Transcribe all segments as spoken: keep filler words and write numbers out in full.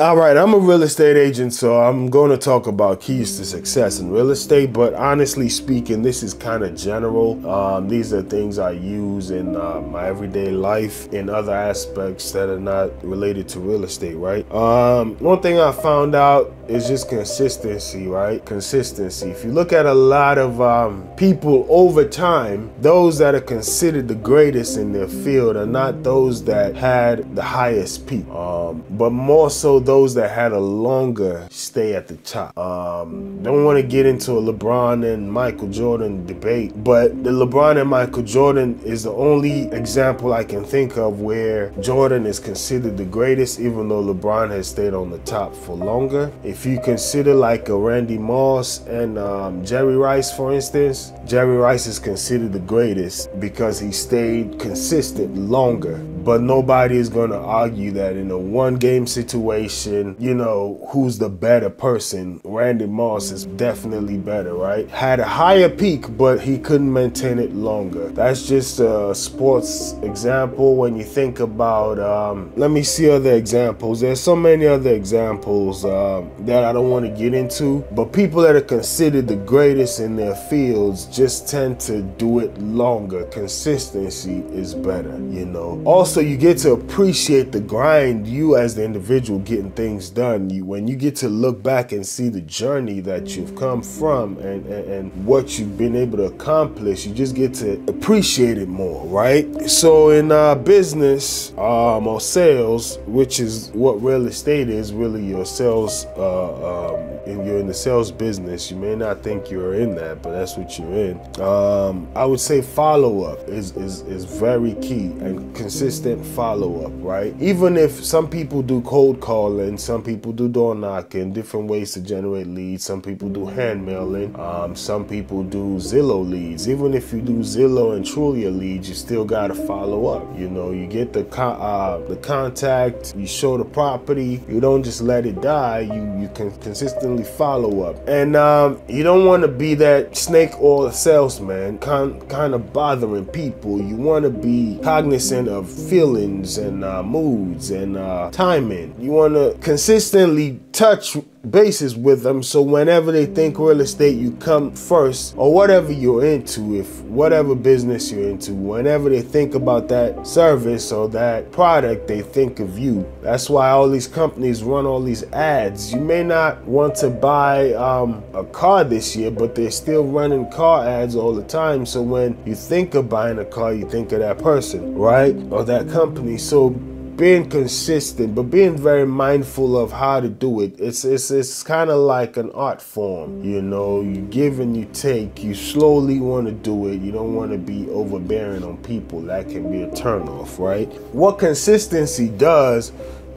All right, I'm a real estate agent, so I'm going to talk about keys to success in real estate. But honestly speaking, this is kind of general. Um, these are things I use in uh, my everyday life and other aspects that are not related to real estate, right? Um, one thing I found out is just consistency, right? Consistency. If you look at a lot of um, people over time, those that are considered the greatest in their field are not those that had the highest peak, um, but more so those Those that had a longer stay at the top. Um, don't want to get into a LeBron and Michael Jordan debate, but the LeBron and Michael Jordan is the only example I can think of where Jordan is considered the greatest, even though LeBron has stayed on the top for longer. If you consider like a Randy Moss and um, Jerry Rice, for instance, Jerry Rice is considered the greatest because he stayed consistent longer. But nobody is going to argue that in a one-game situation, you know, who's the better person? Randy Moss is definitely better, right? Had a higher peak, but he couldn't maintain it longer. That's just a sports example. When you think about, um, let me see other examples. There's so many other examples uh, that I don't want to get into, but people that are considered the greatest in their fields just tend to do it longer. Consistency is better, you know. Also, So you get to appreciate the grind, you as the individual getting things done. You, when you get to look back and see the journey that you've come from and, and, and what you've been able to accomplish, you just get to appreciate it more, right? So in uh, business um, or sales, which is what real estate is, really your sales, uh, um, and you're in the sales business, you may not think you're in that, but that's what you're in. Um, I would say follow-up is, is, is very key, and consistent follow-up, right? Even if some people do cold calling, some people do door knocking, different ways to generate leads, some people do hand mailing, um, some people do Zillow leads. Even if you do Zillow and Trulia leads, you still gotta follow up. You know, you get the con uh, the contact, you show the property, you don't just let it die, you, you can consistently follow up. And um, you don't wanna be that snake oil salesman, kind, kind of bothering people. You wanna be cognizant of feelings and uh, moods and uh, timing. You want to consistently touch bases with them, so whenever they think real estate, you come first, or whatever you're into, if whatever business you're into, whenever they think about that service or that product, they think of you. That's why all these companies run all these ads. You may not want to buy um, a car this year, but they're still running car ads all the time. So when you think of buying a car, you think of that person, right? Or that company. So being consistent, but being very mindful of how to do it. It's it's, it's kind of like an art form, you know. You give and you take. You slowly want to do it. You don't want to be overbearing on people. That can be a turnoff, right? What consistency does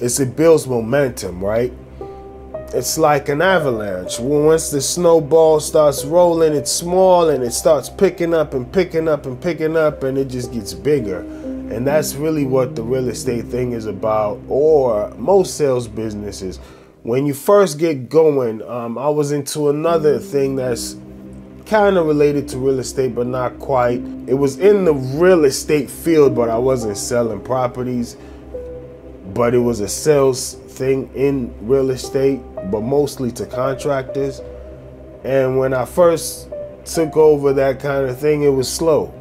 is it builds momentum, right? It's like an avalanche. Once the snowball starts rolling, it's small and it starts picking up and picking up and picking up, and it just gets bigger. And that's really what the real estate thing is about, or most sales businesses. When you first get going, um, I was into another thing that's kind of related to real estate, but not quite. It was in the real estate field, but I wasn't selling properties. But it was a sales thing in real estate, but mostly to contractors. And when I first took over that kind of thing, it was slow.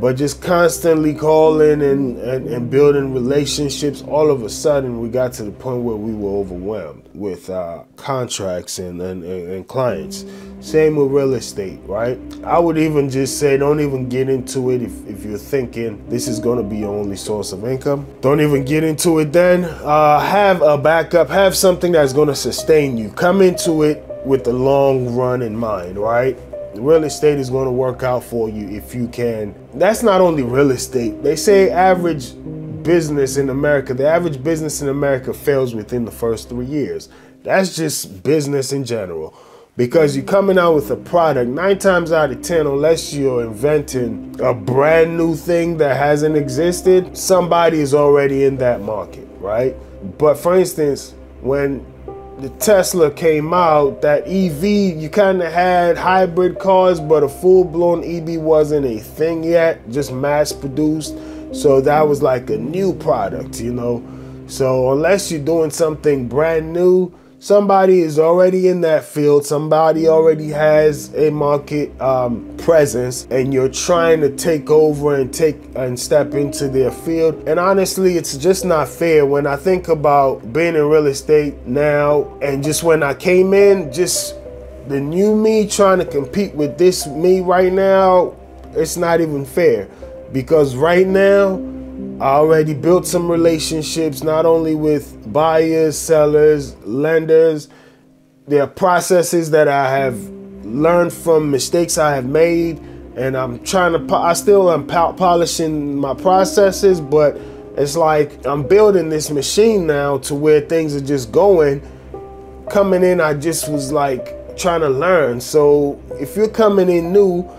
But just constantly calling and, and, and building relationships, all of a sudden we got to the point where we were overwhelmed with uh, contracts and, and, and clients. Same with real estate, right? I would even just say don't even get into it if, if you're thinking this is going to be your only source of income. Don't even get into it then. Uh, have a backup. Have something that's going to sustain you. Come into it with the long run in mind, right? Real estate is going to work out for you if you can. That's not only real estate. They say average business in America, the average business in America fails within the first three years. That's just business in general. Because you're coming out with a product, nine times out of ten, unless you're inventing a brand new thing that hasn't existed, somebody is already in that market, right? But for instance, when the Tesla came out, that E V, you kind of had hybrid cars, but a full-blown E V wasn't a thing yet, just mass produced. So that was like a new product, you know. So unless you're doing something brand new, somebody is already in that field, somebody already has a market um, presence, and you're trying to take over and take and step into their field. And honestly, it's just not fair. When I think about being in real estate now, and just when I came in, just the new me trying to compete with this me right now, it's not even fair, because right now I already built some relationships, not only with buyers, sellers, lenders. There are processes that I have learned from mistakes I have made, and I'm trying to, I still am polishing my processes, but it's like I'm building this machine now to where things are just going. Coming in, I just was like trying to learn. So if you're coming in new,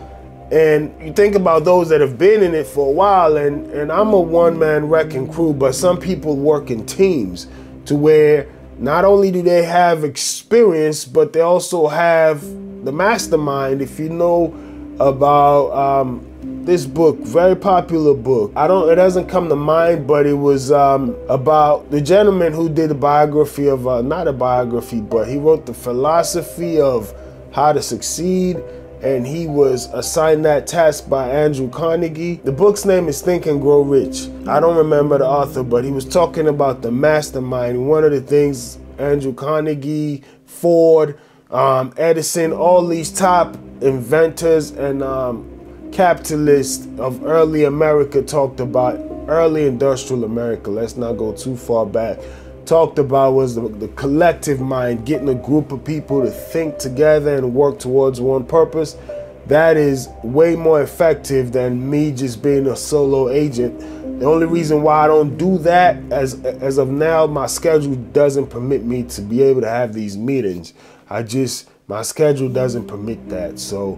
and you think about those that have been in it for a while, and, and I'm a one-man wrecking crew, but some people work in teams to where not only do they have experience, but they also have the mastermind. If you know about um, this book, very popular book, I don't, it doesn't come to mind, but it was um, about the gentleman who did a biography of, uh, not a biography, but he wrote The Philosophy of How to Succeed. And he was assigned that task by Andrew Carnegie. The book's name is Think and Grow Rich. I don't remember the author, but he was talking about the mastermind. One of the things Andrew Carnegie, Ford, um, Edison, all these top inventors and um, capitalists of early America talked about, early industrial America, let's not go too far back, talked about was the, the collective mind, getting a group of people to think together and work towards one purpose. That is way more effective than me just being a solo agent. The only reason why I don't do that as as of now, my schedule doesn't permit me to be able to have these meetings. I just, my schedule doesn't permit that, so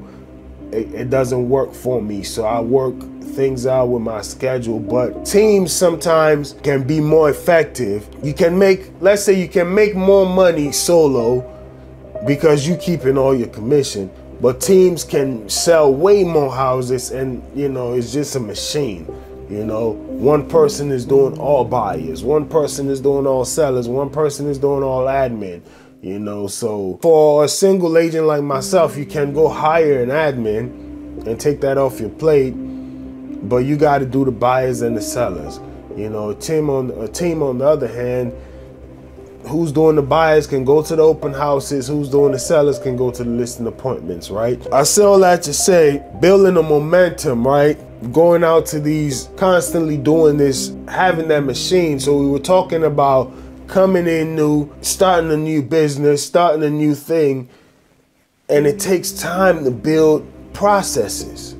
it, it doesn't work for me. So I work things out with my schedule, but teams sometimes can be more effective. You can make, let's say you can make more money solo because you keeping all your commission, but teams can sell way more houses, and you know, it's just a machine. You know, one person is doing all buyers, one person is doing all sellers, one person is doing all admin. You know, so for a single agent like myself, you can go hire an admin and take that off your plate, but you got to do the buyers and the sellers. You know, a team on a team on the other hand, who's doing the buyers can go to the open houses, who's doing the sellers can go to the listing appointments, right? I say all that to say, building a momentum, right? Going out to these, constantly doing this, having that machine. So we were talking about coming in new, starting a new business, starting a new thing, and it takes time to build processes.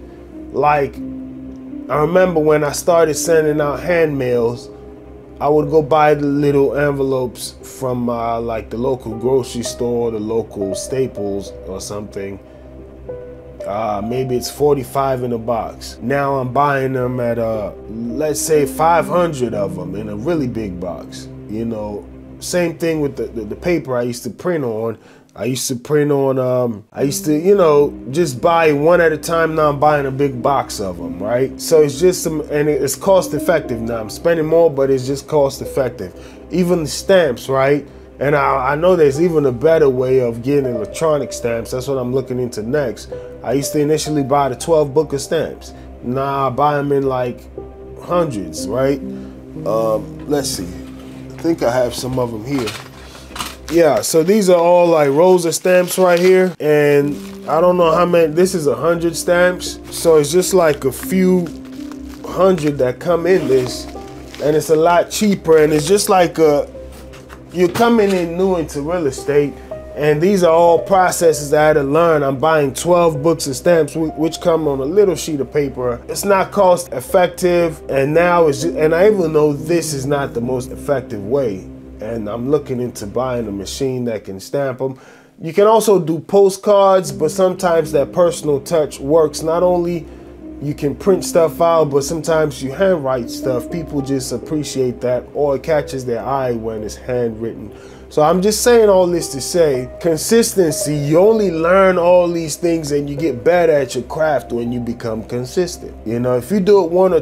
Like, I remember when I started sending out hand mails, I would go buy the little envelopes from uh, like the local grocery store, the local Staples or something. Uh, maybe it's forty-five in a box. Now I'm buying them at, uh, let's say five hundred of them in a really big box. You know, same thing with the, the, the paper I used to print on. I used to print on, um, I used to, you know, just buy one at a time. Now I'm buying a big box of them, right? So it's just some, and it's cost effective now. I'm spending more, but it's just cost effective. Even the stamps, right? And I, I know there's even a better way of getting electronic stamps. That's what I'm looking into next. I used to initially buy the twelve book of stamps. Now I buy them in like hundreds, right? Um, let's see. I think I have some of them here. Yeah, so these are all like rolls of stamps right here, and I don't know how many, this is a hundred stamps, so it's just like a few hundred that come in this, and it's a lot cheaper, and it's just like a, you're coming in new into real estate, and these are all processes I had to learn. I'm buying twelve books of stamps, which come on a little sheet of paper. It's not cost effective, and now it's just, and I even know this is not the most effective way. And I'm looking into buying a machine that can stamp them. You can also do postcards, but sometimes that personal touch works. Not only you can print stuff out, but sometimes you handwrite stuff. People just appreciate that, or it catches their eye when it's handwritten. So I'm just saying all this to say, consistency, you only learn all these things and you get better at your craft when you become consistent. You know, if you do it one or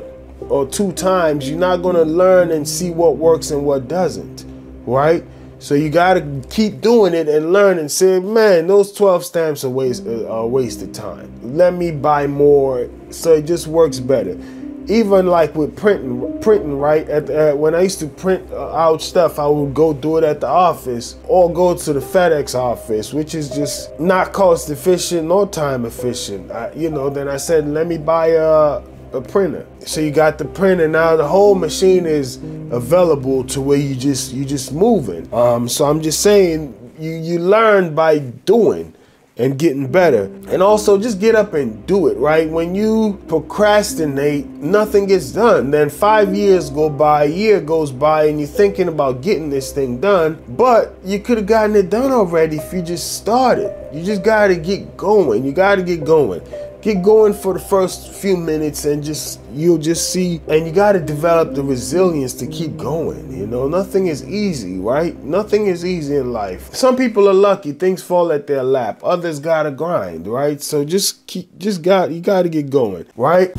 or two times, you're not going to learn and see what works and what doesn't, right? So you got to keep doing it and learn and say, man, those twelve stamps are waste, uh, are wasted time. Let me buy more so it just works better. Even like with printing, printing right? At the, uh, when I used to print out stuff, I would go do it at the office or go to the FedEx office, which is just not cost efficient nor time efficient. I, you know, then I said, let me buy a, a printer. So you got the printer. Now the whole machine is available to where you just you just moving. Um, so I'm just saying, you you learn by doing and getting better. And also just get up and do it, right? When you procrastinate, nothing gets done. Then five years go by, a year goes by, and you're thinking about getting this thing done, but you could have gotten it done already if you just started. You just gotta get going, you gotta get going. Get going for the first few minutes and just, you'll just see, and you gotta develop the resilience to keep going, you know? Nothing is easy, right? Nothing is easy in life. Some people are lucky, things fall at their lap. Others gotta grind, right? So just keep, just got, you gotta get going, right?